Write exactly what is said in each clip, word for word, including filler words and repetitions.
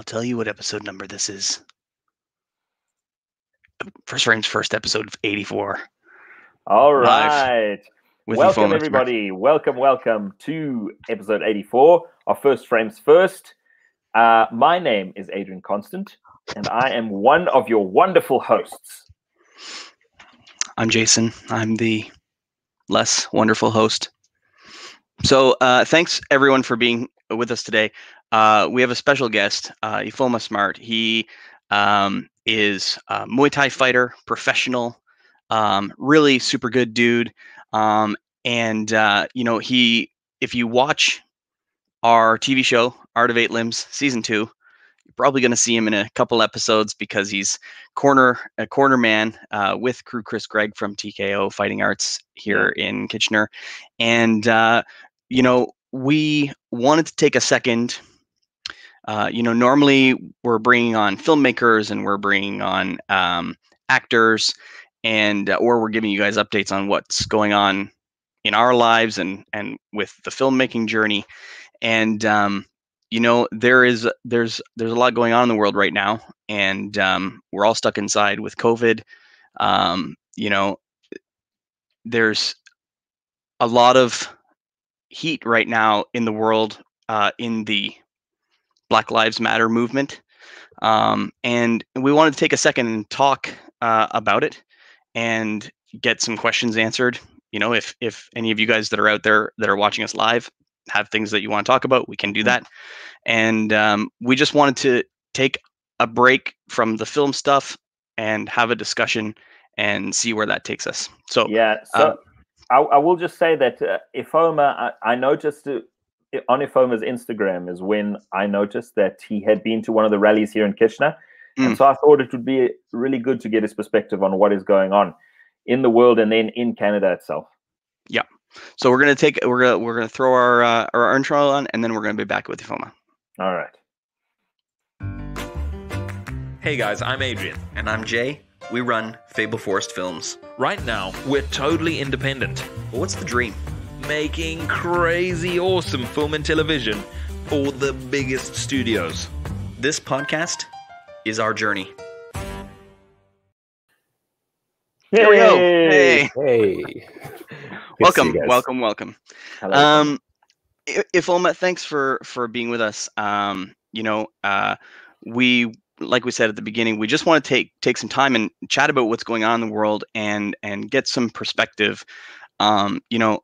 I'll tell you what episode number this is. First Frames First, episode eighty-four. All right. Welcome, everybody. Welcome, welcome to episode eighty-four of First Frames First. Uh, my name is Adrian Constant, and I am one of your wonderful hosts. I'm Jason. I'm the less wonderful host. So uh, thanks, everyone, for being with us today. Uh, we have a special guest, uh, Ifoma Smart. He um, is a Muay Thai fighter, professional, um, really super good dude. Um, and, uh, you know, he, if you watch our T V show, Art of Eight Limbs, season two, you're probably going to see him in a couple episodes because he's corner, a corner man, uh, with crew Chris Gregg from T K O Fighting Arts here in Kitchener. And, uh, you know, we wanted to take a second. Uh, you know, normally we're bringing on filmmakers and we're bringing on um, actors, and uh, or we're giving you guys updates on what's going on in our lives and and with the filmmaking journey. And um, you know, there is there's there's a lot going on in the world right now, and um, we're all stuck inside with COVID. Um, you know, there's a lot of heat right now in the world, uh, in the Black Lives Matter movement. Um, and we wanted to take a second and talk uh, about it and get some questions answered. You know, if, if any of you guys that are out there that are watching us live have things that you want to talk about, we can do that. And um, we just wanted to take a break from the film stuff and have a discussion and see where that takes us. So, yeah, so uh, I, I will just say that uh, Ifoma, I, I noticed uh, on Ifoma's Instagram is when I noticed that he had been to one of the rallies here in Kitchener. Mm. And so I thought it would be really good to get his perspective on what is going on in the world and then in Canada itself. Yeah. So we're going to take, we're going to, we're going to throw our, uh, our intro on, and then we're going to be back with Ifoma. All right. Hey guys, I'm Adrian. And I'm Jay. We run Fable Forest Films. Right now, we're totally independent. Well, what's the dream? Making crazy awesome film and television for the biggest studios. This podcast is our journey. There we go. Hey. Hey. Welcome, welcome, welcome. Hello. Um, Ifoma, thanks for, for being with us. Um, you know, uh, we... like we said at the beginning, we just want to take take some time and chat about what's going on in the world and and get some perspective. Um, you know,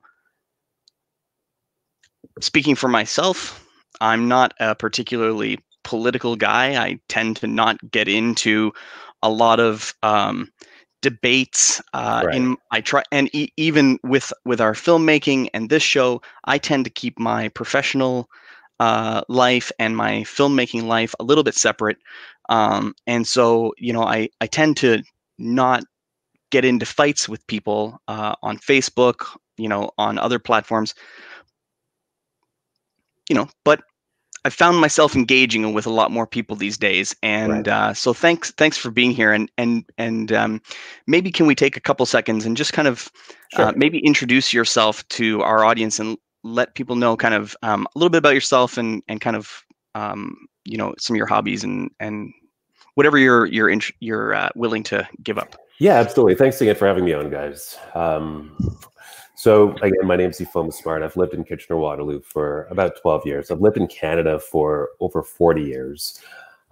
speaking for myself, I'm not a particularly political guy. I tend to not get into a lot of um, debates. Uh, right. In I try, and e even with with our filmmaking and this show, I tend to keep my professional uh, life and my filmmaking life a little bit separate. Um, and so, you know, I, I tend to not get into fights with people, uh, on Facebook, you know, on other platforms, you know, but I found myself engaging with a lot more people these days. And, right. uh, so thanks, thanks for being here. And, and, and, um, maybe can we take a couple seconds and just kind of, sure. uh, maybe introduce yourself to our audience and let people know kind of, um, a little bit about yourself and, and kind of, um, you know, some of your hobbies and and whatever you're you're in, you're uh, willing to give up. Yeah, absolutely. Thanks again for having me on, guys. Um, so again, my name's Ifoma Smart. I've lived in Kitchener-Waterloo for about twelve years. I've lived in Canada for over forty years.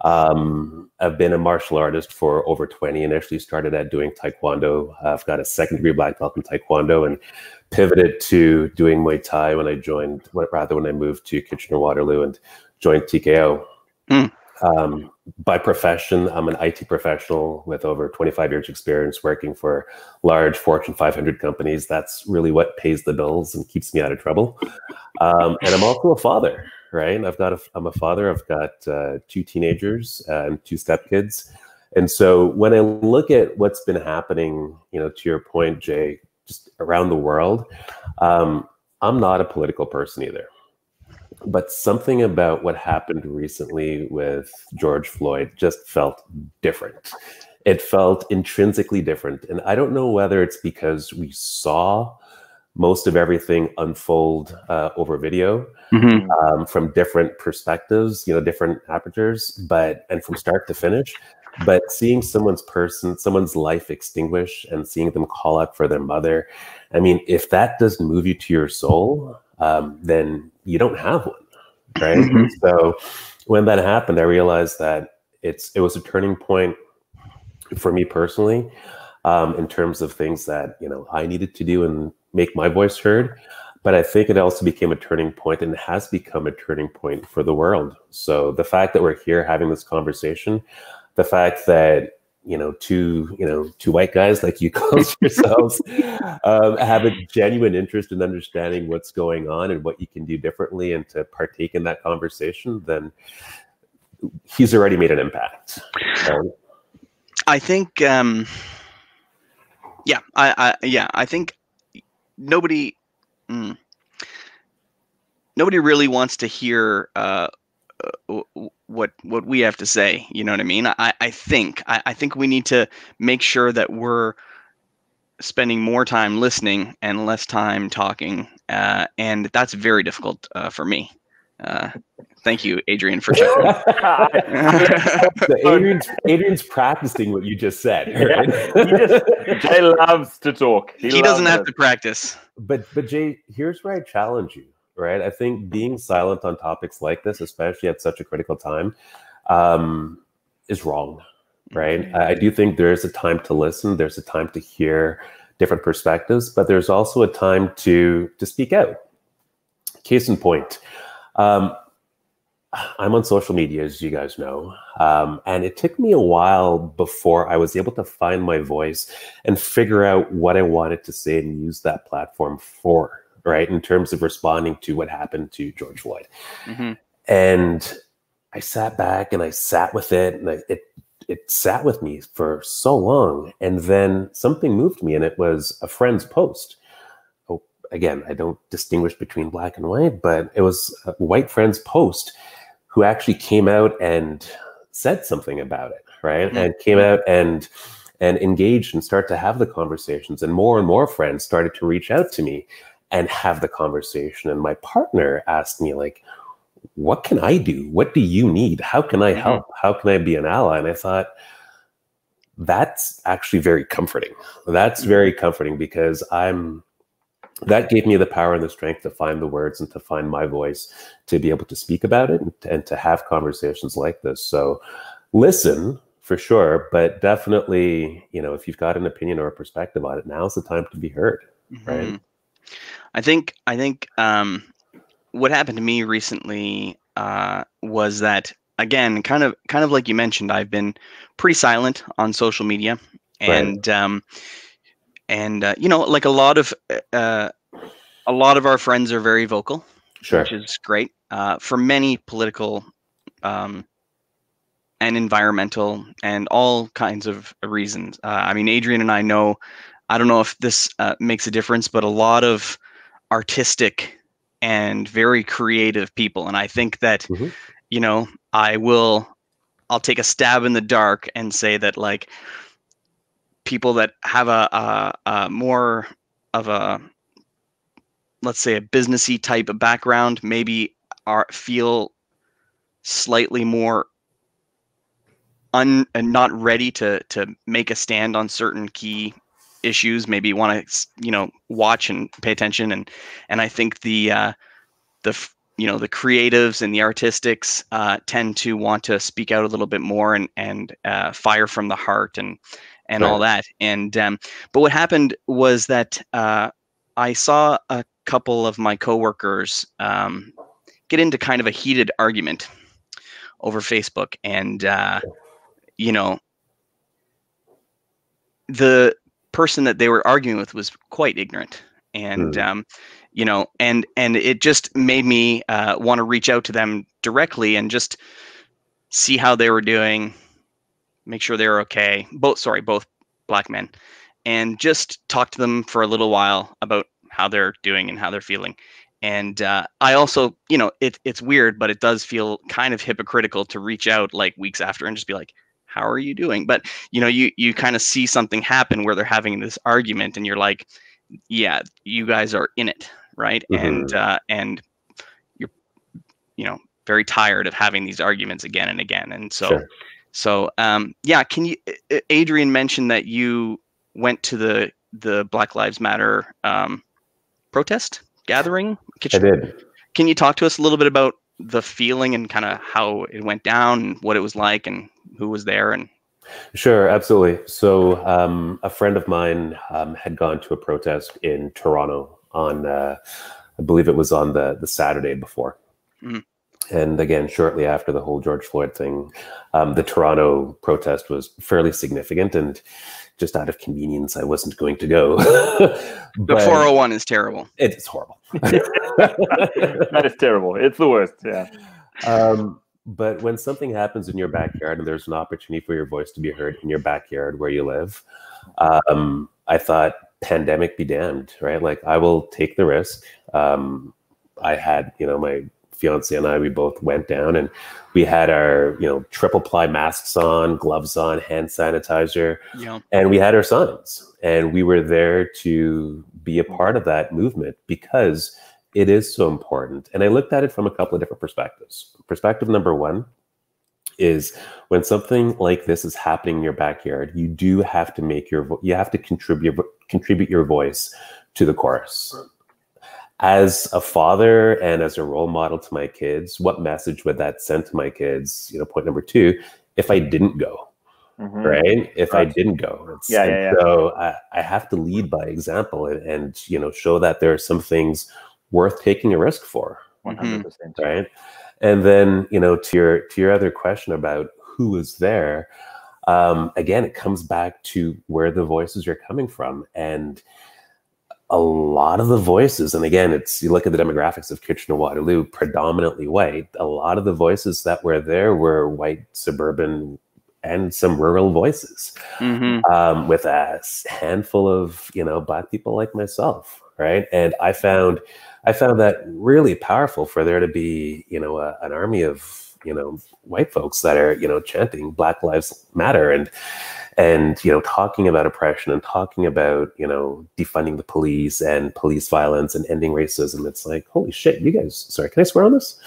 Um, I've been a martial artist for over twenty. Initially started out doing taekwondo. I've got a second degree black belt in taekwondo and pivoted to doing Muay Thai when I joined, rather when I moved to Kitchener-Waterloo and joined T K O. Mm. Um, by profession, I'm an I T professional with over twenty-five years experience working for large Fortune five hundred companies. That's really what pays the bills and keeps me out of trouble. Um, and I'm also a father, right? I've got a, I'm a father. I've got uh, two teenagers and two stepkids. And so when I look at what's been happening, you know, to your point, Jay, just around the world, um, I'm not a political person either. But something about what happened recently with George Floyd just felt different. It felt intrinsically different. And I don't know whether it's because we saw most of everything unfold uh, over video, mm-hmm. um, from different perspectives, you know, different apertures, but and from start to finish. But seeing someone's person, someone's life extinguish, and seeing them call out for their mother, I mean, if that doesn't move you to your soul, um, then you don't have one, right? Mm-hmm. So when that happened, I realized that it's it was a turning point for me personally, um, in terms of things that, you know, I needed to do and make my voice heard. But I think it also became a turning point, and has become a turning point for the world. So the fact that we're here having this conversation, the fact that, you know, two, you know, two white guys like you call yourselves um, have a genuine interest in understanding what's going on and what you can do differently, and to partake in that conversation, then he's already made an impact. Um, I think, um, yeah, I, I, yeah, I think nobody, mm, nobody really wants to hear, uh, Uh, what what we have to say, you know what I mean? I, I think I, I think we need to make sure that we're spending more time listening and less time talking, uh, and that's very difficult uh, for me. Uh, thank you, Adrian, for checking. So Adrian's, Adrian's practicing what you just said. Right? Yeah, he just, Jay loves to talk. He, he doesn't have it. to practice. But but Jay, here's where I challenge you. Right, I think being silent on topics like this, especially at such a critical time, um, is wrong. Right, I, I do think there is a time to listen. There's a time to hear different perspectives, but there's also a time to to speak out. Case in point, um, I'm on social media, as you guys know, um, and it took me a while before I was able to find my voice and figure out what I wanted to say and use that platform for. Right, in terms of responding to what happened to George Floyd. Mm-hmm. And I sat back and I sat with it, and I, it it sat with me for so long. And then something moved me, and it was a friend's post. Oh, again, I don't distinguish between black and white, but it was a white friend's post who actually came out and said something about it, right? Mm-hmm. And came out and and engaged and started to have the conversations. And more and more friends started to reach out to me and have the conversation. And my partner asked me, like, what can I do? What do you need? How can I help? How can I be an ally? And I thought, that's actually very comforting. That's very comforting, because I'm, that gave me the power and the strength to find the words and to find my voice, to be able to speak about it, and, and to have conversations like this. So listen, for sure, but definitely, you know, if you've got an opinion or a perspective on it, now's the time to be heard, mm-hmm. right? I think I think um, what happened to me recently uh, was that, again, kind of kind of like you mentioned, I've been pretty silent on social media, and right. um, and uh, you know, like a lot of uh, a lot of our friends are very vocal, sure. which is great uh, for many political um, and environmental and all kinds of reasons. Uh, I mean, Adrian and I know. I don't know if this uh, makes a difference, but a lot of artistic and very creative people. And I think that, mm-hmm. you know, I will, I'll take a stab in the dark and say that, like, people that have a, a, a more of a, let's say, a businessy type of background, maybe are feel slightly more un and not ready to, to make a stand on certain key issues, maybe want to, you know, watch and pay attention. And, and I think the, uh, the, you know, the creatives and the artistics, uh, tend to want to speak out a little bit more and, and, uh, fire from the heart and, and right. all that. And, um, but what happened was that, uh, I saw a couple of my coworkers, um, get into kind of a heated argument over Facebook. And, uh, you know, the person that they were arguing with was quite ignorant, and mm. um, you know, and and it just made me uh, want to reach out to them directly and just see how they were doing, make sure they were okay. Both, sorry, both black men, and just talk to them for a little while about how they're doing and how they're feeling. And uh, I also, you know, it it's weird, but it does feel kind of hypocritical to reach out like weeks after and just be like, how are you doing? But, you know, you, you kind of see something happen where they're having this argument and you're like, yeah, you guys are in it, right? Mm-hmm. And uh, and you're, you know, very tired of having these arguments again and again. And so, sure. so um, yeah. Can you, Adrian mentioned that you went to the the Black Lives Matter um, protest gathering? Could I you, did. Can you talk to us a little bit about the feeling and kind of how it went down and what it was like and who was there? And sure, absolutely. So um, a friend of mine um, had gone to a protest in Toronto on, uh, I believe it was on the, the Saturday before. Mm. And again, shortly after the whole George Floyd thing, um, the Toronto protest was fairly significant, and just out of convenience, I wasn't going to go. The four oh one is terrible. It's horrible. That is terrible. It's the worst. Yeah. Um, but when something happens in your backyard and there's an opportunity for your voice to be heard in your backyard where you live, um, I thought, pandemic be damned, right? Like, I will take the risk. Um, I had, you know, my fiance and I, we both went down, and we had our, you know, triple ply masks on, gloves on, hand sanitizer, yeah. and we had our signs, and we were there to be a part of that movement because it is so important. And I looked at it from a couple of different perspectives. Perspective number one is, when something like this is happening in your backyard, you do have to make your, vo you have to contribute, contribute your voice to the chorus. As a father and as a role model to my kids, what message would that send to my kids? You know, point number two, if I didn't go, mm-hmm. right? If right. I didn't go. It's, yeah, yeah, yeah. So I, I have to lead by example and, and, you know, show that there are some things worth taking a risk for. one hundred percent. Mm-hmm. Right? And then, you know, to your, to your other question about who was there, um, again, it comes back to where the voices are coming from. And a lot of the voices, and again, it's, you look at the demographics of Kitchener-Waterloo, predominantly white, a lot of the voices that were there were white, suburban, and some rural voices, mm-hmm. um, with a handful of, you know, Black people like myself, right? And I found, I found that really powerful, for there to be, you know, a, an army of, you know, white folks that are, you know, chanting Black Lives Matter and, and, you know, talking about oppression and talking about, you know, defunding the police and police violence and ending racism. It's like, holy shit, you guys, sorry, can I swear on this?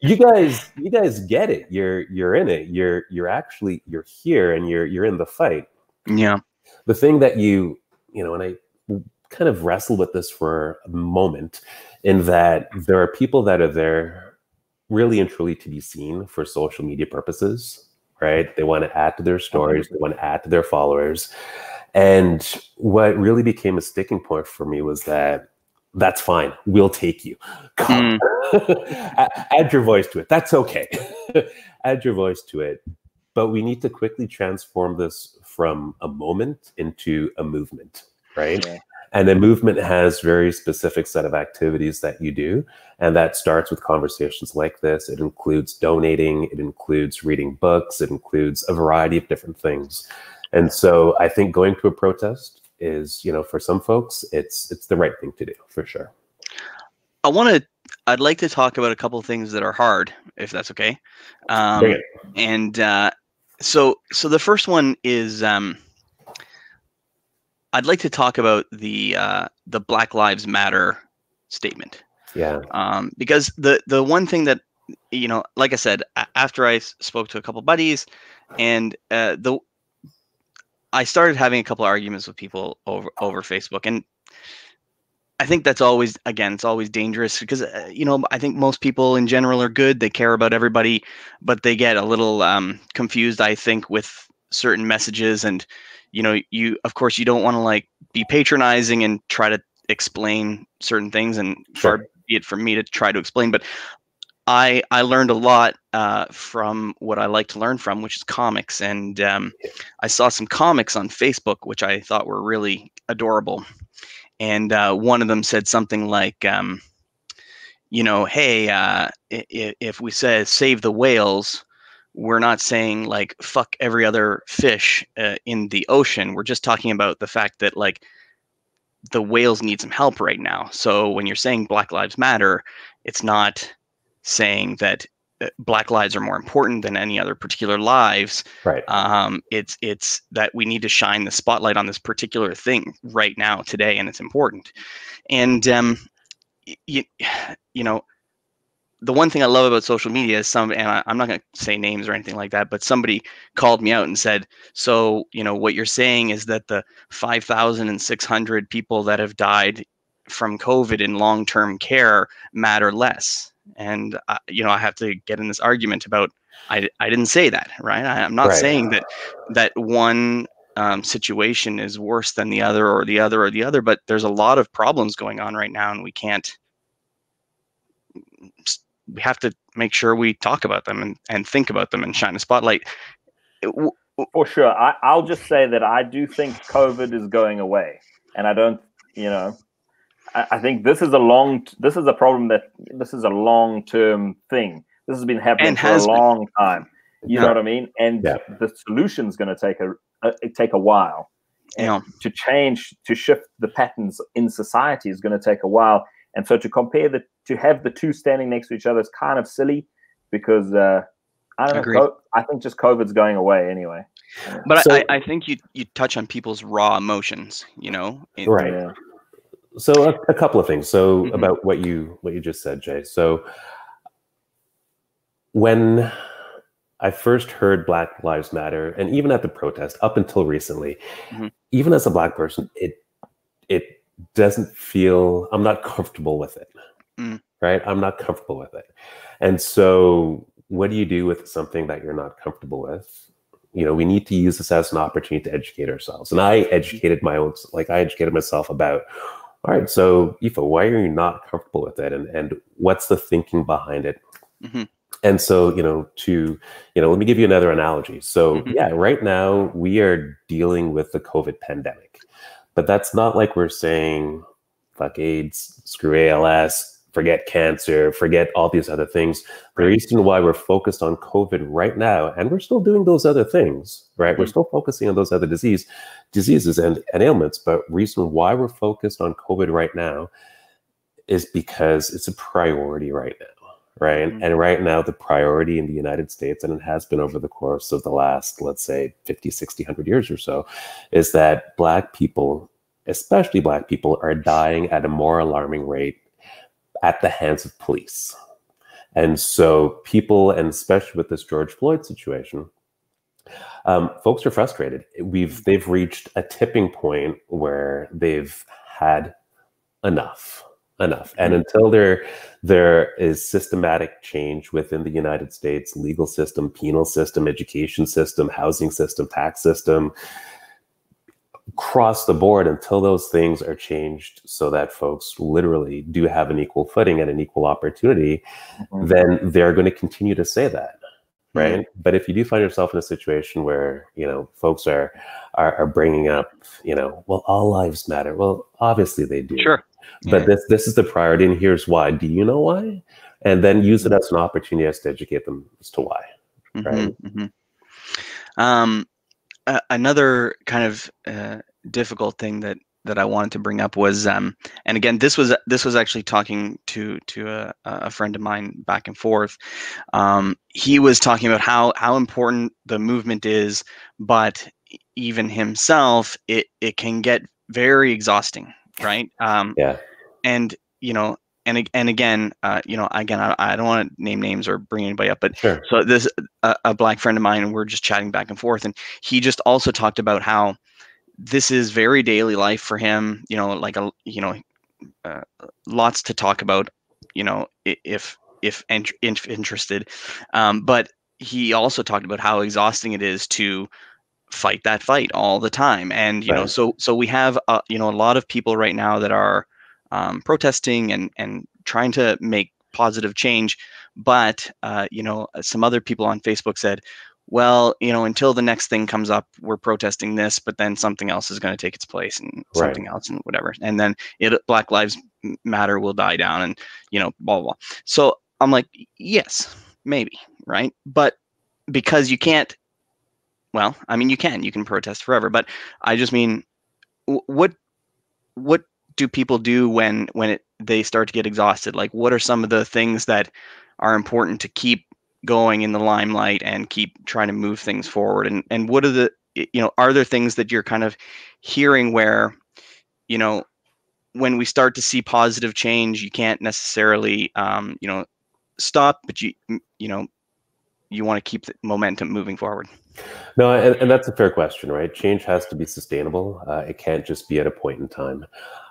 you guys, you guys get it. You're, you're in it. You're, you're actually, you're here, and you're, you're in the fight. Yeah. The thing that you, you know, and I kind of wrestled with this for a moment, in that there are people that are there really and truly to be seen for social media purposes, right? They want to add to their stories, they want to add to their followers. And what really became a sticking point for me was that, that's fine, we'll take you. Come. Mm. Add your voice to it, that's okay. Add your voice to it. But we need to quickly transform this from a moment into a movement, right? Yeah. And a movement has very specific set of activities that you do. And that starts with conversations like this. It includes donating, it includes reading books, it includes a variety of different things. And so I think going to a protest is, you know, for some folks, it's it's the right thing to do, for sure. I want to, I'd like to talk about a couple of things that are hard, if that's okay. Um, and uh, so, so the first one is, um, I'd like to talk about the uh, the Black Lives Matter statement. Yeah. Um, because the the one thing that, you know, like I said, after I spoke to a couple buddies, and uh, the I started having a couple arguments with people over over Facebook, and I think that's always, again, it's always dangerous because uh, you know, I think most people in general are good. They care about everybody, but they get a little um, confused, I think, with certain messages. And you know, you, of course, you don't want to like be patronizing and try to explain certain things, and sure. far be it from me to try to explain. But I I learned a lot uh, from what I like to learn from, which is comics. And um, I saw some comics on Facebook, which I thought were really adorable. And uh, one of them said something like, um, you know, hey, uh, if we say save the whales, we're not saying like fuck every other fish uh, in the ocean. We're just talking about the fact that like the whales need some help right now. So when you're saying Black Lives Matter, it's not saying that Black lives are more important than any other particular lives. Right. Um, it's it's that we need to shine the spotlight on this particular thing right now, today, and it's important. And um, you, you know, the one thing I love about social media is some, and I, I'm not going to say names or anything like that, but somebody called me out and said, so, you know, what you're saying is that the five thousand six hundred people that have died from COVID in long-term care matter less. And, uh, you know, I have to get in this argument about, I, I didn't say that, right? I, I'm not right. saying that, that one um, situation is worse than the other or the other or the other, but there's a lot of problems going on right now and we can't, we have to make sure we talk about them and, and think about them and shine a spotlight. For sure. I, I'll just say that I do think COVID is going away and I don't, you know, I think this is a long, this is a problem that, this is a long-term thing. This has been happening for a long time. You know what I mean? And yeah. the solution's going to take a, a, take a while. Yeah. And to change, to shift the patterns in society is going to take a while. And so to compare the, to have the two standing next to each other is kind of silly because, uh, I don't Agreed. know, I think just COVID's going away anyway. But so, I, I think you, you touch on people's raw emotions, you know? It, right. Yeah. So a, a couple of things. So mm-hmm. about what you what you just said, Jay. So when I first heard Black Lives Matter, and even at the protest, up until recently, mm-hmm. even as a Black person, it it doesn't feel, I'm not comfortable with it, mm. right? I'm not comfortable with it. And so what do you do with something that you're not comfortable with? You know, we need to use this as an opportunity to educate ourselves. And I educated my own, like I educated myself about, all right, so Aoife, why are you not comfortable with it? And and what's the thinking behind it? Mm-hmm. And so, you know, to, you know, let me give you another analogy. So mm-hmm. yeah, right now we are dealing with the COVID pandemic, but that's not like we're saying, fuck AIDS, screw A L S, forget cancer, forget all these other things. The reason why we're focused on COVID right now, and we're still doing those other things, right? Mm-hmm. We're still focusing on those other disease, diseases and, and ailments, but reason why we're focused on COVID right now is because it's a priority right now, right? Mm-hmm. And right now the priority in the United States, and it has been over the course of the last, let's say fifty, sixty, a hundred years or so, is that Black people, especially Black people, are dying at a more alarming rate at the hands of police. And so people, and especially with this George Floyd situation, um, folks are frustrated. We've, they've reached a tipping point where they've had enough, enough. And until there, there is systematic change within the United States legal system, penal system, education system, housing system, tax system, across the board, until those things are changed so that folks literally do have an equal footing and an equal opportunity, mm-hmm. then they're going to continue to say that, right? Mm-hmm. But if you do find yourself in a situation where, you know, folks are, are, are bringing up, you know, well, all lives matter. Well, obviously they do. Sure. But yeah. this, this is the priority and here's why. Do you know why? And then use it as an opportunity as to educate them as to why, mm-hmm. right? Mm-hmm. Um. Uh, another kind of uh, difficult thing that that I wanted to bring up was, um, and again, this was this was actually talking to to a, a friend of mine back and forth. Um, he was talking about how how important the movement is, but even himself, it it can get very exhausting, right? Um, yeah. And you know, and and again, uh, you know, again, I, I don't want to name names or bring anybody up, but sure. so this a, a Black friend of mine, and we're just chatting back and forth, and he just also talked about how this is very daily life for him. You know, like a you know, uh, lots to talk about. You know, if if, ent if interested, um, but he also talked about how exhausting it is to fight that fight all the time, and you right. know, so so we have uh, you know a lot of people right now that are. Um, protesting and and trying to make positive change, but uh, you know some other people on Facebook said, well, you know until the next thing comes up, we're protesting this, but then something else is going to take its place and right. something else and whatever, and then it Black Lives Matter will die down and you know blah blah. So I'm like, yes, maybe right, but because you can't. Well, I mean, you can you can protest forever, but I just mean, what what. do people do when when it, they start to get exhausted? Like, what are some of the things that are important to keep going in the limelight and keep trying to move things forward? And and what are the, you know, are there things that you're kind of hearing where, you know, when we start to see positive change, you can't necessarily, um, you know, stop, but you, you know, you want to keep the momentum moving forward? No, and, and that's a fair question, right? Change has to be sustainable. Uh, it can't just be at a point in time.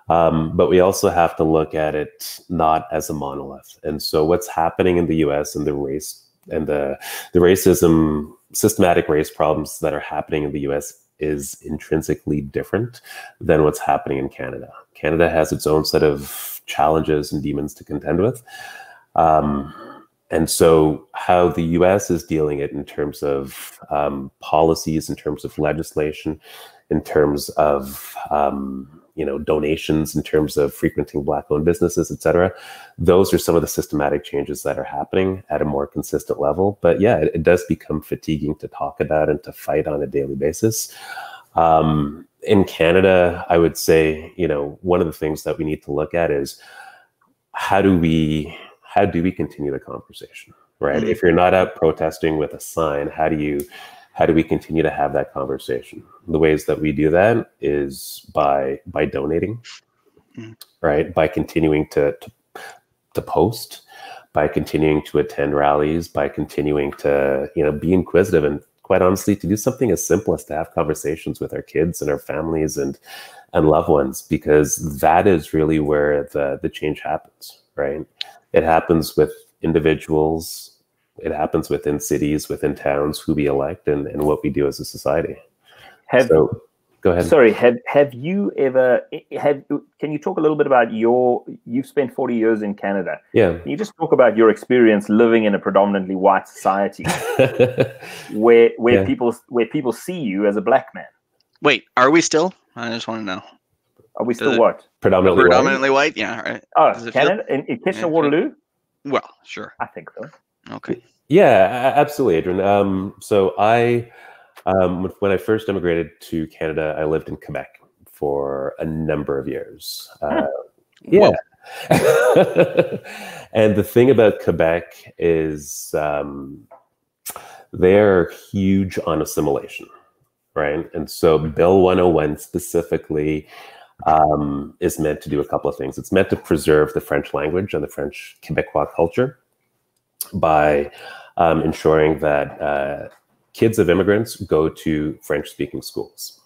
Um, but we also have to look at it not as a monolith. And so what's happening in the U S and the race and the, the racism, systematic race problems that are happening in the U S is intrinsically different than what's happening in Canada. Canada has its own set of challenges and demons to contend with. Um, and so how the U S is dealing it in terms of um, policies, in terms of legislation, in terms of um, you know, donations, in terms of frequenting Black-owned businesses, et cetera. Those are some of the systematic changes that are happening at a more consistent level. But yeah, it, it does become fatiguing to talk about and to fight on a daily basis. Um, in Canada, I would say, you know, one of the things that we need to look at is how do we, how do we continue the conversation, right? Mm-hmm. If you're not out protesting with a sign, how do you, how do we continue to have that conversation? The ways that we do that is by by donating, mm-hmm. right? By continuing to, to to post, by continuing to attend rallies, by continuing to, you know, be inquisitive, and quite honestly, to do something as simple as to have conversations with our kids and our families and and loved ones, because that is really where the the change happens, right? It happens with individuals. It happens within cities, within towns, who we elect, and, and what we do as a society. Have, so, go ahead. Sorry, have have you ever, have, can you talk a little bit about your, you've spent forty years in Canada. Yeah. Can you just talk about your experience living in a predominantly white society where where yeah. people where people see you as a Black man? Wait, are we still? I just want to know. Are we still what? Predominantly, predominantly white? Predominantly white, yeah. Right. Oh, Canada? Feel? In, in Kitchener-Waterloo? Yeah. Well, sure. I think so. Okay. Yeah, absolutely, Adrian. Um, so I, um, when I first immigrated to Canada, I lived in Quebec for a number of years. Uh, yeah. And the thing about Quebec is um, they're huge on assimilation, right? And so Bill one oh one specifically um, is meant to do a couple of things. It's meant to preserve the French language and the French Quebecois culture by um, ensuring that uh, kids of immigrants go to French-speaking schools.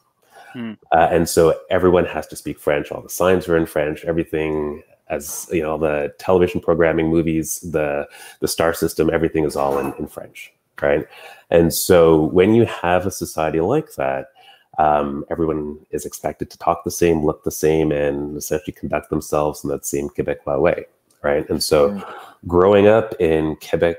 Hmm. Uh, and so everyone has to speak French. All the signs are in French, everything, as you know, all the television programming, movies, the, the star system, everything is all in, in French, right? And so when you have a society like that, um, everyone is expected to talk the same, look the same, and essentially conduct themselves in that same Quebecois way. Right. And so growing up in Quebec,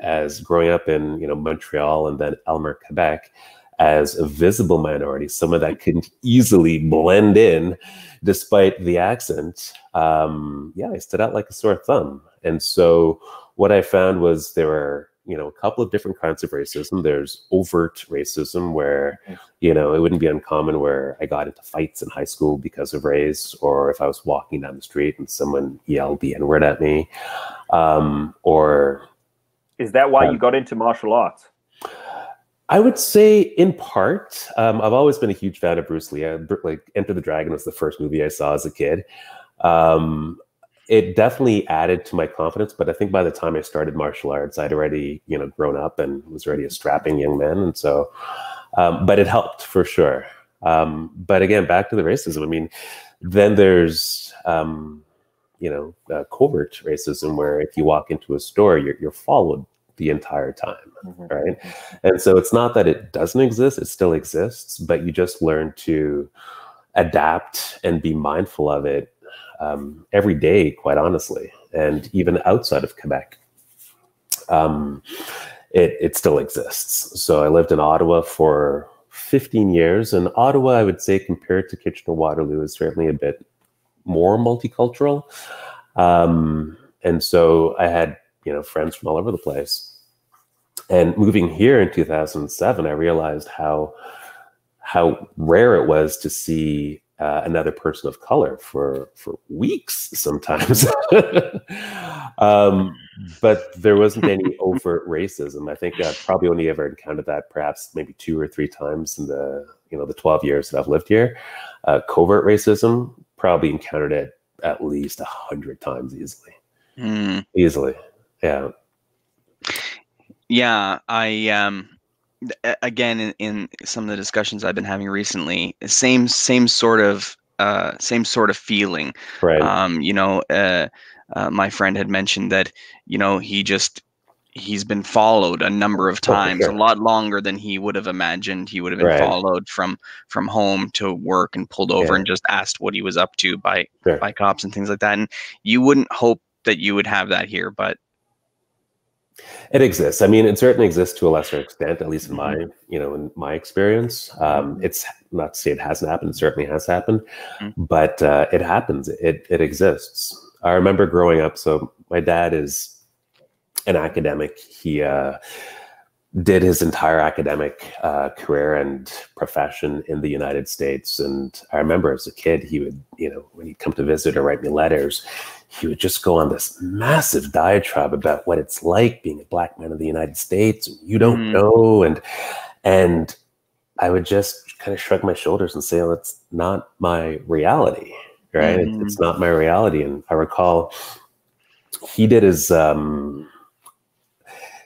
as growing up in, you know, Montreal and then Aylmer, Quebec, as a visible minority, someone that couldn't easily blend in despite the accent, um, yeah, I stood out like a sore thumb. And so what I found was there were, you know, a couple of different kinds of racism. There's overt racism where, you know, it wouldn't be uncommon where I got into fights in high school because of race, or if I was walking down the street and someone yelled the N-word at me, um, or... Is that why um, you got into martial arts? I would say in part. Um, I've always been a huge fan of Bruce Lee. I, like, Enter the Dragon was the first movie I saw as a kid. Um... It definitely added to my confidence, but I think by the time I started martial arts, I'd already, you know, grown up and was already a strapping young man. And so, um, but it helped for sure. Um, but again, back to the racism. I mean, then there's, um, you know, uh, covert racism, where if you walk into a store, you're, you're followed the entire time, mm-hmm. right? And so it's not that it doesn't exist, it still exists, but you just learn to adapt and be mindful of it Um, every day, quite honestly, and even outside of Quebec, um, it, it still exists. So I lived in Ottawa for fifteen years, and Ottawa, I would say, compared to Kitchener-Waterloo, is certainly a bit more multicultural. Um, and so I had, you know, friends from all over the place. And moving here in two thousand seven, I realized how how rare it was to see Uh, another person of color for for weeks sometimes. um, but there wasn't any overt racism. I think I've probably only ever encountered that perhaps maybe two or three times in the, you know, the twelve years that I've lived here. Uh, covert racism, probably encountered it at least a hundred times easily. Mm. Easily. Yeah. Yeah. I, um, again, in, in some of the discussions I've been having recently, same, same sort of, uh, same sort of feeling, right. Um, you know, uh, Uh, my friend had mentioned that, you know, he just, he's been followed a number of times, oh, for sure. a lot longer than he would have imagined. He would have been right. followed from, from home to work and pulled over yeah. and just asked what he was up to by, sure. by cops and things like that. And you wouldn't hope that you would have that here, but. It exists. I mean, it certainly exists to a lesser extent, at least in my, you know, in my experience. Um, it's not to say it hasn't happened. It certainly has happened, mm-hmm. but uh, it happens. It, it exists. I remember growing up, so my dad is an academic. He uh, did his entire academic uh, career and profession in the United States. And I remember as a kid, he would, you know, when he'd come to visit or write me letters, he would just go on this massive diatribe about what it's like being a black man in the United States. And you don't mm. know. And, and I would just kind of shrug my shoulders and say, oh, that's not my reality. Right, mm. it's not my reality. And I recall he did his um,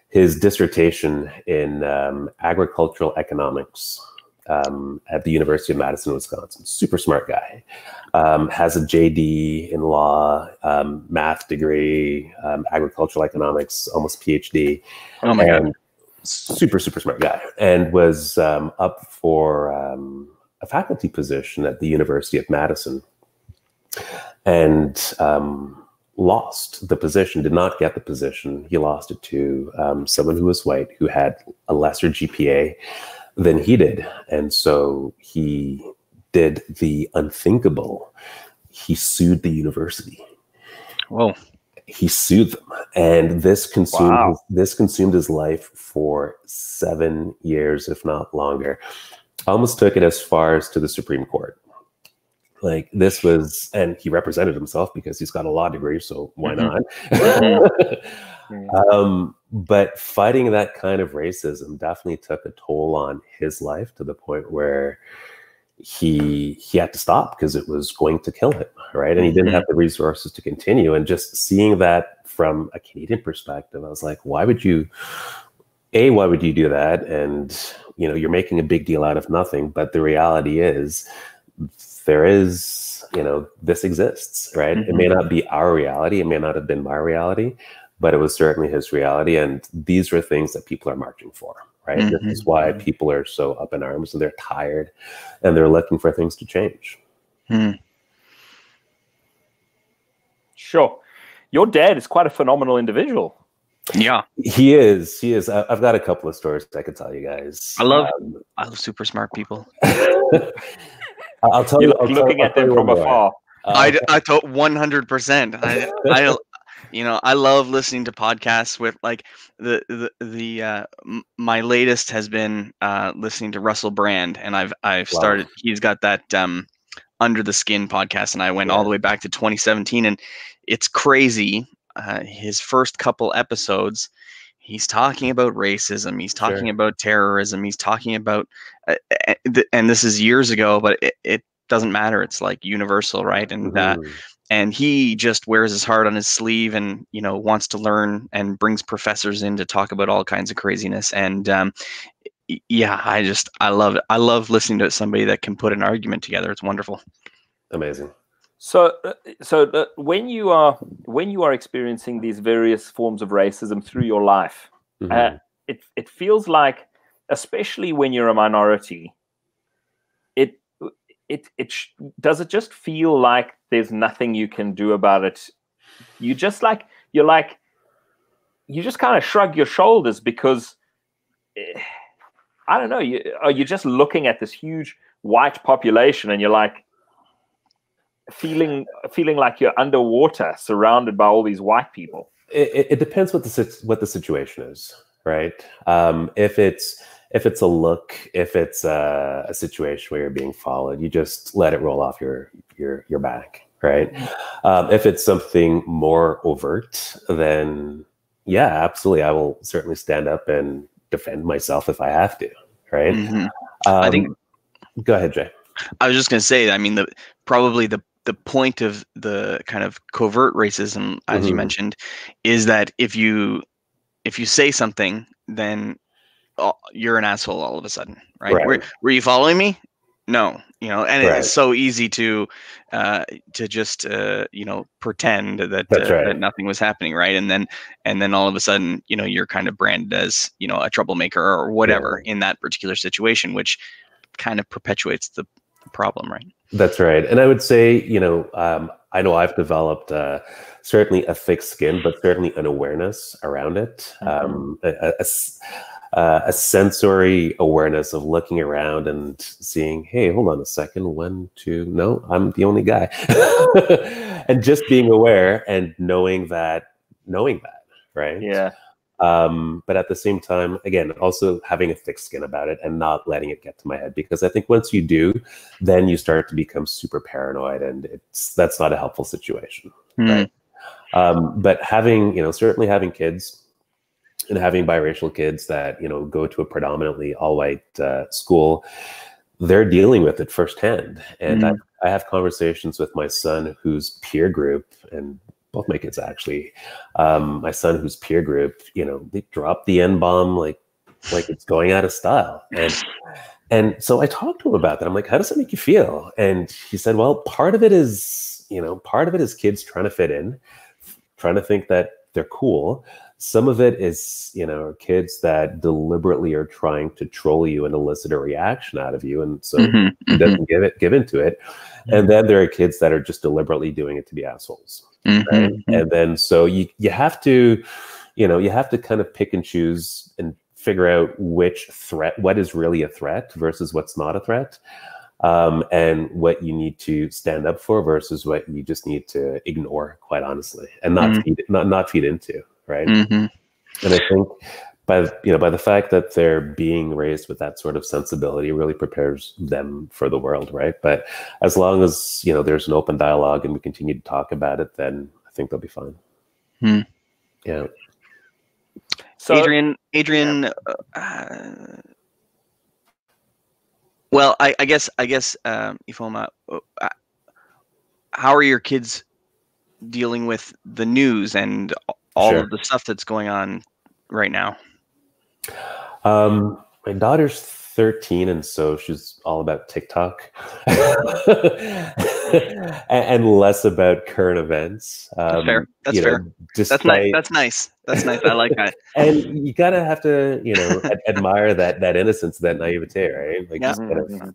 his dissertation in um, agricultural economics um, at the University of Madison, Wisconsin. Super smart guy, um, has a J D in law, um, math degree, um, agricultural economics, almost PhD. Oh my and God! Super super smart guy, and was um, up for um, a faculty position at the University of Madison. And um, lost the position, did not get the position. He lost it to um, someone who was white, who had a lesser G P A than he did. And so he did the unthinkable. He sued the university. Whoa. He sued them. And this consumed, wow. his, this consumed his life for seven years, if not longer. Almost took it as far as to the Supreme Court. Like this was, and he represented himself because he's got a law degree, so why mm-hmm. not? um, but fighting that kind of racism definitely took a toll on his life to the point where he he had to stop because it was going to kill him, right? And he didn't have the resources to continue. And just seeing that from a Canadian perspective, I was like, why would you? A, why would you do that? And you know, you're making a big deal out of nothing. But the reality is. There is, you know, this exists, right? Mm-hmm. It may not be our reality. It may not have been my reality, but it was certainly his reality. And these are things that people are marching for, right? Mm-hmm. This is why people are so up in arms and they're tired and they're looking for things to change. Hmm. Sure. Your dad is quite a phenomenal individual. Yeah, he is. He is. I've got a couple of stories I could tell you guys. I love, um, I love super smart people. I'll tell You're you. I'll looking tell, at I'll them from afar. Uh, I I thought one hundred percent. I I you know I love listening to podcasts with like the the the uh, my latest has been uh, listening to Russell Brand, and I've I've wow. started. He's got that um, Under the Skin podcast, and I went yeah. all the way back to twenty seventeen, and it's crazy. Uh, his first couple episodes. He's talking about racism. He's talking sure. about terrorism. He's talking about, uh, and this is years ago, but it, it doesn't matter. It's like universal, right? And mm-hmm. uh, and he just wears his heart on his sleeve, and you know wants to learn, and brings professors in to talk about all kinds of craziness. And um, yeah, I just I love it. I love listening to somebody that can put an argument together. It's wonderful. Amazing. So, so when you are when you are experiencing these various forms of racism through your life, mm-hmm. uh, it it feels like, especially when you're a minority, it it it does it just feel like there's nothing you can do about it. You just like you're like you just kind of shrug your shoulders because I don't know. You are you just looking at this huge white population and you're like. Feeling, feeling like you're underwater, surrounded by all these white people. It, it depends what the what the situation is, right? Um, if it's if it's a look, if it's a, a situation where you're being followed, you just let it roll off your your your back, right? Um, if it's something more overt, then yeah, absolutely. I will certainly stand up and defend myself if I have to. Right. Mm-hmm. um, I think. Go ahead, Jay. I was just going to say, I mean, the probably the the point of the kind of covert racism, as mm-hmm. you mentioned, is that if you if you say something, then you're an asshole all of a sudden, right? Right. Were, were you following me? No, you know, and right. it's so easy to, uh, to just, uh, you know, pretend that, uh, right. that nothing was happening. Right. And then, and then all of a sudden, you know, you're kind of branded as, you know, a troublemaker or whatever yeah. in that particular situation, which kind of perpetuates the problem. Right. That's right. And I would say, you know, um, I know I've developed, uh, certainly a thick skin, but certainly an awareness around it. Mm-hmm. Um, a, a, Uh, a sensory awareness of looking around and seeing, hey, hold on a second, one, two, no, I'm the only guy. And just being aware and knowing that, knowing that, right? Yeah. Um, but at the same time, again, also having a thick skin about it and not letting it get to my head, because I think once you do, then you start to become super paranoid, and it's that's not a helpful situation, mm. right? Um, but having, you know, certainly having kids, and having biracial kids that, you know, go to a predominantly all-white uh, school, they're dealing with it firsthand. And mm-hmm. I, I have conversations with my son whose peer group, and both my kids actually, um, my son whose peer group, you know, they drop the N-bomb like like it's going out of style. And and so I talked to him about that. I'm like, how does that make you feel? And he said, well, part of it is, you know, part of it is kids trying to fit in, trying to think that they're cool. Some of it is, you know, kids that deliberately are trying to troll you and elicit a reaction out of you, and so mm-hmm, he doesn't mm-hmm. give it, give into it. Mm-hmm. And then there are kids that are just deliberately doing it to be assholes. Mm-hmm, right? Mm-hmm. And then so you you have to, you know, you have to kind of pick and choose and figure out which threat, what is really a threat versus what's not a threat, um, and what you need to stand up for versus what you just need to ignore, quite honestly, and not mm-hmm. feed, not not feed into. Right, mm-hmm. and I think by you know by the fact that they're being raised with that sort of sensibility really prepares them for the world, right? But as long as you know there's an open dialogue and we continue to talk about it, then I think they'll be fine. Hmm. Yeah. So, Adrian, Adrian. Uh, well, I, I guess I guess um, Ifoma, uh, how are your kids dealing with the news and all sure. of the stuff that's going on right now? Um, my daughter's thirteen, and so she's all about TikTok and less about current events. Um, fair. That's fair. Know, despite... That's nice. That's nice. That's nice. I like that. And you gotta have to, you know, admire that that innocence, that naivete, right? Like, yeah. just kind of, mm-hmm.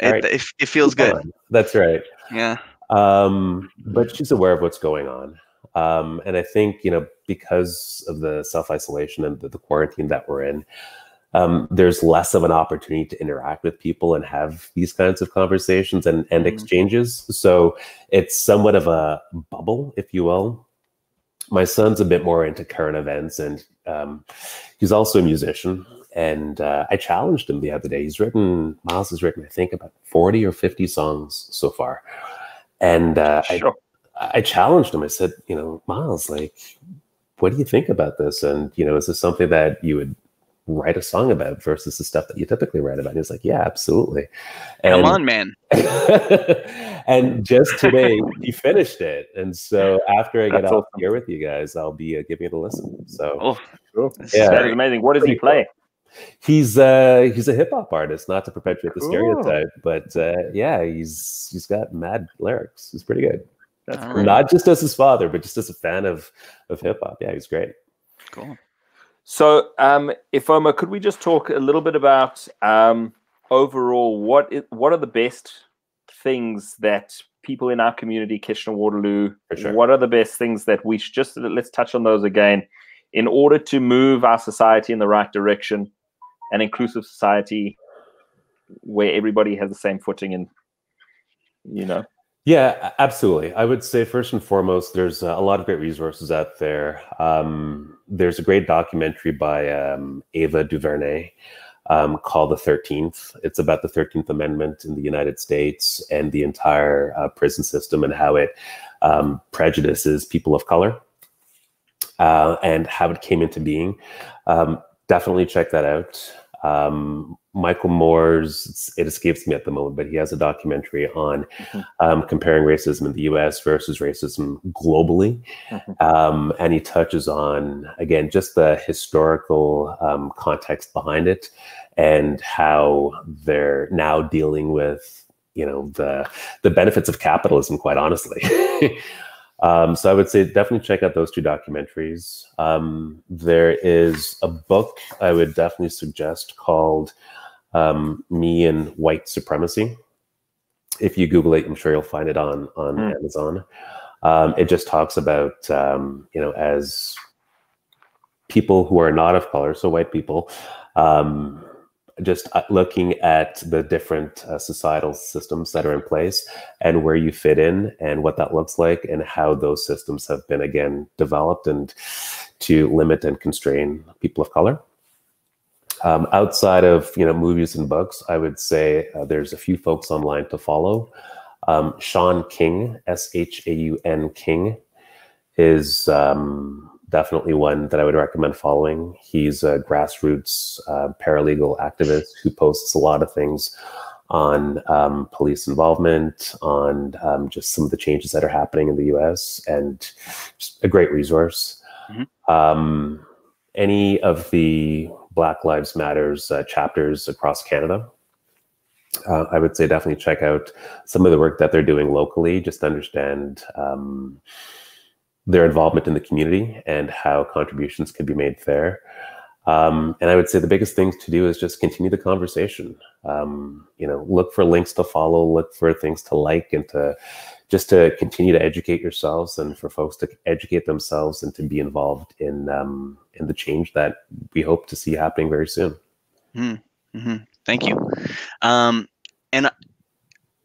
it, right, it, it feels good. On. That's right. Yeah. Um, but she's aware of what's going on. Um, and I think, you know, because of the self-isolation and the, the quarantine that we're in, um, there's less of an opportunity to interact with people and have these kinds of conversations and, and mm-hmm. exchanges. So it's somewhat of a bubble, if you will. My son's a bit more into current events, and um, he's also a musician. And uh, I challenged him the other day. He's written, Miles has written, I think, about forty or fifty songs so far. And uh, sure. I... I challenged him. I said, you know, Miles, like, what do you think about this? And, you know, is this something that you would write a song about versus the stuff that you typically write about? And he's like, yeah, absolutely. And, come on, man. And just today, he finished it. And so after I get That's out awesome. Here with you guys, I'll be uh, giving it a listen. So, oh, cool. Yeah. That's amazing. What does he play? He's uh he's a hip hop artist, not to perpetuate the cool. stereotype, but uh, yeah, he's he's got mad lyrics. He's pretty good. That's cool. Right. Not just as his father, but just as a fan of, of hip hop. Yeah, he's great. Cool. So, um, Ifoma, could we just talk a little bit about um, overall what is, what are the best things that people in our community, Kitchener-Waterloo, sure. what are the best things that we should just let's touch on those again in order to move our society in the right direction, an inclusive society where everybody has the same footing and, you know. Yeah, absolutely. I would say first and foremost, there's a lot of great resources out there. Um, there's a great documentary by um, Ava DuVernay um, called The thirteenth. It's about the thirteenth Amendment in the United States and the entire uh, prison system and how it um, prejudices people of color. uh, and how it came into being. Um, definitely check that out. Um, Michael Moore's, it escapes me at the moment, but he has a documentary on mm-hmm. um, comparing racism in the U S versus racism globally. Mm-hmm. Um, and he touches on, again, just the historical um, context behind it and how they're now dealing with, you know, the, the benefits of capitalism, quite honestly. Um, so I would say definitely check out those two documentaries. Um, there is a book I would definitely suggest called um, Me and White Supremacy. If you Google it, I'm sure you'll find it on, on mm. Amazon. Um, it just talks about, um, you know, as people who are not of color, so white people, um, just looking at the different uh, societal systems that are in place and where you fit in and what that looks like and how those systems have been, again, developed and to limit and constrain people of color. Um, outside of, you know, movies and books, I would say uh, there's a few folks online to follow. Um, Shaun King, S H A U N King, is... Um, definitely one that I would recommend following. He's a grassroots uh, paralegal activist who posts a lot of things on um, police involvement, on um, just some of the changes that are happening in the U S, and just a great resource. Mm-hmm. Um, any of the Black Lives Matters uh, chapters across Canada, uh, I would say definitely check out some of the work that they're doing locally, just to understand um, their involvement in the community and how contributions can be made there. Um, and I would say the biggest thing to do is just continue the conversation. Um, you know, look for links to follow, look for things to like, and to just to continue to educate yourselves and for folks to educate themselves and to be involved in, um, in the change that we hope to see happening very soon. Mm-hmm. Thank you. Um, and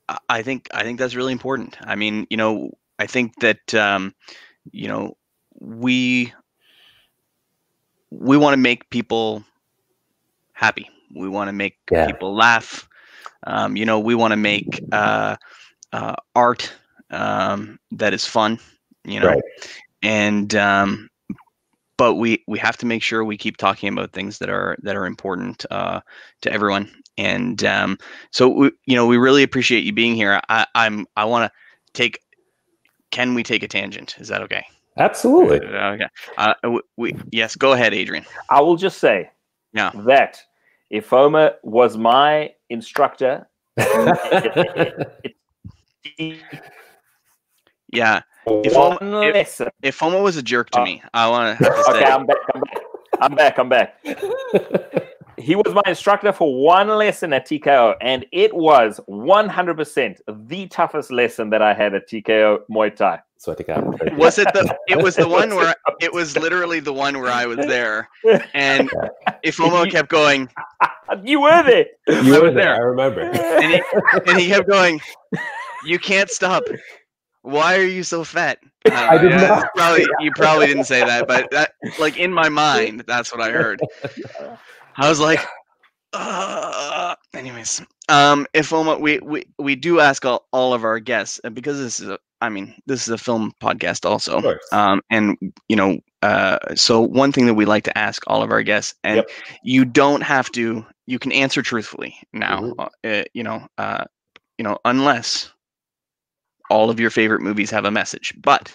I, I think, I think that's really important. I mean, you know, I think that, um, you know, we we want to make people happy. We want to make yeah. people laugh. Um, you know, we want to make uh, uh, art um, that is fun. You know, right. and um, but we we have to make sure we keep talking about things that are that are important uh, to everyone. And um, so we, you know, we really appreciate you being here. I, I'm I want to take. Can we take a tangent? Is that okay? Absolutely. Okay. Uh, we, yes, go ahead, Adrian. I will just say yeah. that Ifoma was my instructor. yeah. Ifoma, Ifoma, Ifoma was a jerk to oh. me. I want to Okay, say. I'm back, I'm back. I'm back, I'm back. He was my instructor for one lesson at T K O, and it was one hundred percent the toughest lesson that I had at T K O Muay Thai. Was it the? It was the one where it was literally the one where I was there, and Ifoma kept going. You were there. You were there. I remember. And he, and he kept going. You can't stop. Why are you so fat? Uh, I did yeah, not. Probably you probably didn't say that, but that, like in my mind, that's what I heard. I was like, uh, anyways, um, Ifoma, we, we, we do ask all, all of our guests, because this is, a, I mean, this is a film podcast also. Um, and, you know, uh, so one thing that we like to ask all of our guests, and yep. you don't have to, you can answer truthfully now, mm-hmm. uh, you know, uh, you know, unless all of your favorite movies have a message, but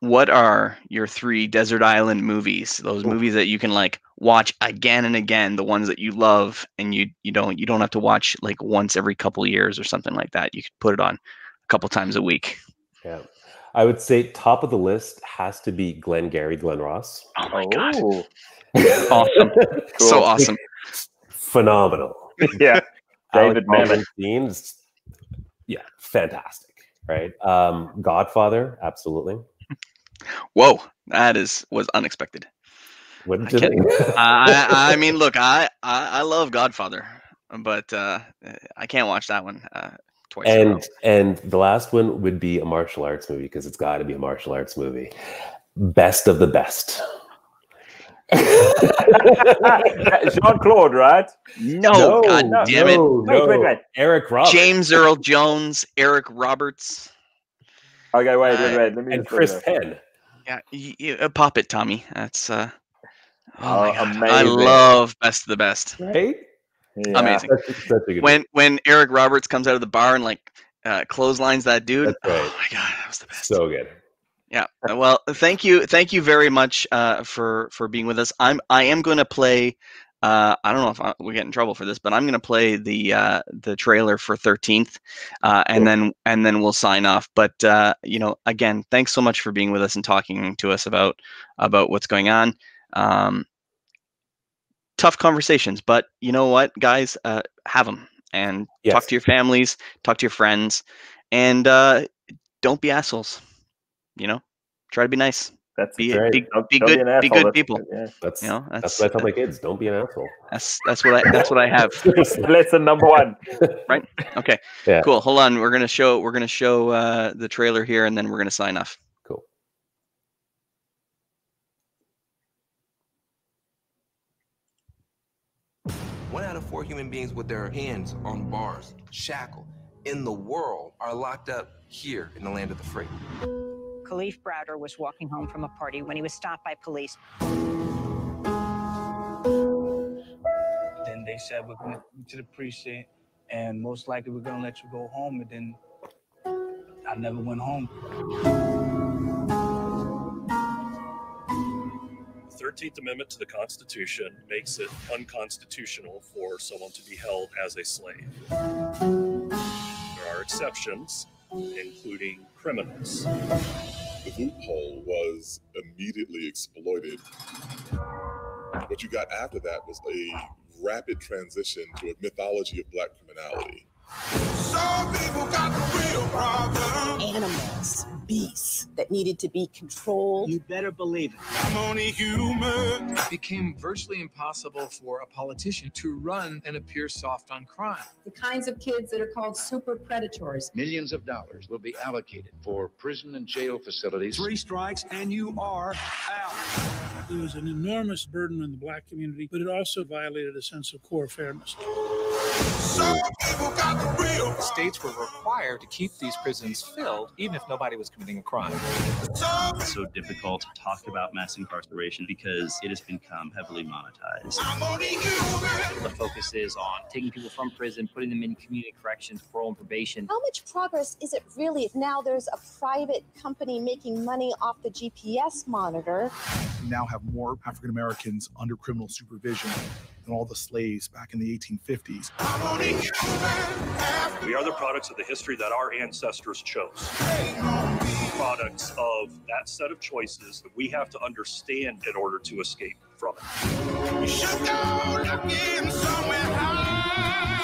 what are your three desert island movies? Those Ooh. Movies that you can like watch again and again, the ones that you love, and you you don't you don't have to watch like once every couple of years or something like that. You could put it on a couple times a week. Yeah, I would say top of the list has to be Glengarry Glen Ross. Oh my god! Oh. Awesome, cool. So awesome, phenomenal. Yeah, David Mamet scenes. Yeah, fantastic. Right, um, Godfather, absolutely. Whoa, that is was unexpected. What did I, you I, I mean, look, I, I I love Godfather, but uh, I can't watch that one uh, twice. And and the last one would be a martial arts movie, because it's got to be a martial arts movie. Best of the Best. Jean-Claude, right? No, no, god no, damn it! No, wait, no. wait, wait. Eric Roberts, James Earl Jones, Eric Roberts. Okay, wait, wait, wait. Let me and Chris Penn. Yeah, you, you, pop it, Tommy. That's uh, oh, oh my God. Amazing. I love Best of the Best. Right? Yeah. Amazing. That's, that's a good when one. when Eric Roberts comes out of the bar and like uh, clotheslines that dude. That's right. Oh my God, that was the best. So good. Yeah. Well, thank you, thank you very much uh, for for being with us. I'm I am going to play. Uh, I don't know if I, we get in trouble for this, but I'm going to play the uh, the trailer for thirteenth, uh, and then and then we'll sign off. But uh, you know, again, thanks so much for being with us and talking to us about about what's going on. Um, tough conversations, but you know what, guys, uh, have them and yes. Talk to your families, talk to your friends, and uh, don't be assholes. You know, try to be nice. That's be, be, be good, be, be good people. Yeah. That's, you know, that's, that's what I tell my kids. Don't be an asshole. That's that's what I that's what I have. Lesson number one. Right. Okay. Yeah. Cool. Hold on. We're gonna show we're gonna show uh, the trailer here, and then we're gonna sign off. Cool. One out of four human beings with their hands on bars, shackled in the world, are locked up here in the land of the free. Kalief Browder was walking home from a party when he was stopped by police. Then they said, we're going to go to the precinct, and most likely we're going to let you go home. And then I never went home. The thirteenth Amendment to the Constitution makes it unconstitutional for someone to be held as a slave. There are exceptions, including criminals. The loophole was immediately exploited. What you got after that was a rapid transition to a mythology of black criminality. Some people got the real problem. Animals, beasts that needed to be controlled. You better believe it. I'm only human. It became virtually impossible for a politician to run and appear soft on crime. The kinds of kids that are called super predators. Millions of dollars will be allocated for prison and jail facilities. Three strikes and you are out. There was an enormous burden on the black community, but it also violated a sense of core fairness. Some people got the real. The states were required to keep these prisons filled, even if nobody was committing a crime. It's so difficult to talk about mass incarceration because it has become heavily monetized. The focus is on taking people from prison, putting them in community corrections, parole, and probation. How much progress is it really if now there's a private company making money off the G P S monitor? We now have more African Americans under criminal supervision than all the slaves back in the eighteen fifties. We are the products of the history that our ancestors chose. Products of that set of choices that we have to understand in order to escape from it. We should go looking somewhere high.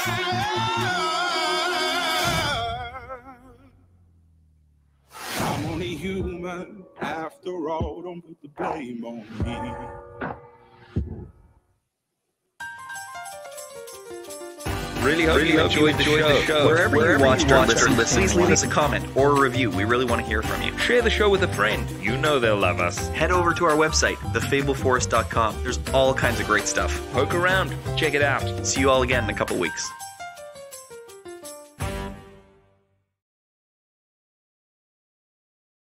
I'm only human after all, don't put the blame on me. Really hope really you enjoyed, enjoyed the, show. the show. Wherever, Wherever you watched, you watched or listened, listen, please leave us a comment or a review. We really want to hear from you. Share the show with a friend. You know they'll love us. Head over to our website, the fable forest dot com. There's all kinds of great stuff. Poke around. Check it out. See you all again in a couple weeks.